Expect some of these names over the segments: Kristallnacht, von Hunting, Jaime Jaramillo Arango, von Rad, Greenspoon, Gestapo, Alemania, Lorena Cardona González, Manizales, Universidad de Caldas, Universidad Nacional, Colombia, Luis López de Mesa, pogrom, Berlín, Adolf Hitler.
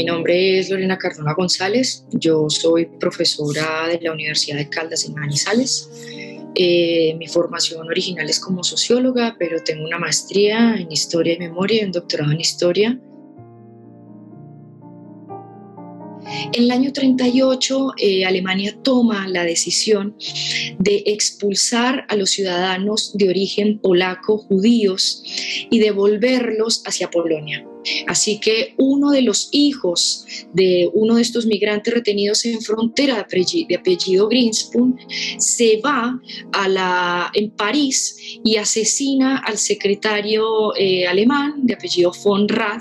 Mi nombre es Lorena Cardona González, yo soy profesora de la Universidad de Caldas en Manizales. Mi formación original es como socióloga, pero tengo una maestría en Historia y Memoria y un doctorado en Historia. En el año 38, Alemania toma la decisión de expulsar a los ciudadanos de origen polaco, judíos, y devolverlos hacia Polonia. Así que uno de los hijos de uno de estos migrantes retenidos en frontera, de apellido Greenspoon, se va en París y asesina al secretario alemán de apellido von Rad,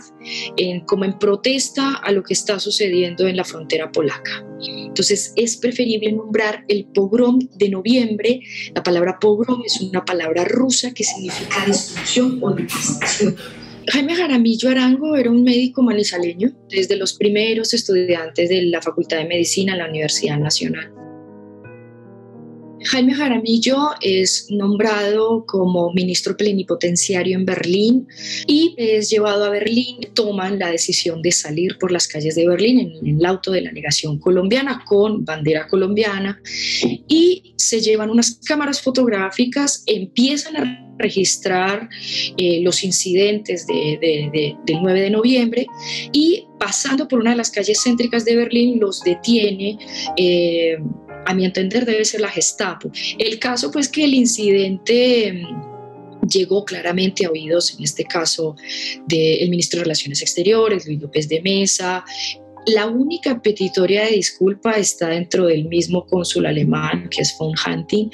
como en protesta a lo que está sucediendo en la frontera polaca. Entonces es preferible nombrar el pogrom de noviembre. La palabra pogrom es una palabra rusa que significa destrucción o devastación. Jaime Jaramillo Arango era un médico manizaleño, desde los primeros estudiantes de la Facultad de Medicina en la Universidad Nacional. Jaime Jaramillo es nombrado como ministro plenipotenciario en Berlín y es llevado a Berlín. Toman la decisión de salir por las calles de Berlín en el auto de la legación colombiana con bandera colombiana y se llevan unas cámaras fotográficas, empiezan a registrar los incidentes del 9 de noviembre y pasando por una de las calles céntricas de Berlín los detiene. A mi entender debe ser la Gestapo. El caso pues que el incidente llegó claramente a oídos, en este caso del ministro de Relaciones Exteriores, Luis López de Mesa. La única petitoria de disculpa está dentro del mismo cónsul alemán, que es von Hunting.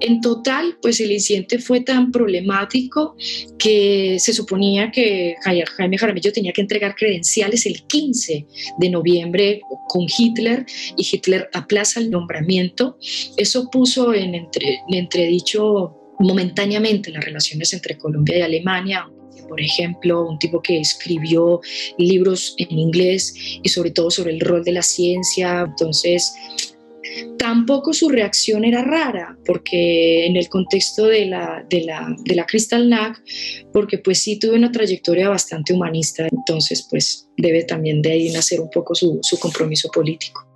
En total, pues el incidente fue tan problemático que se suponía que Jaime Jaramillo tenía que entregar credenciales el 15 de noviembre con Hitler, y Hitler aplaza el nombramiento. Eso puso en entredicho momentáneamente las relaciones entre Colombia y Alemania. Por ejemplo, un tipo que escribió libros en inglés y sobre todo sobre el rol de la ciencia. Entonces, tampoco su reacción era rara, porque en el contexto de la Kristallnacht, porque pues sí tuvo una trayectoria bastante humanista, entonces pues debe también de ahí nacer un poco su compromiso político.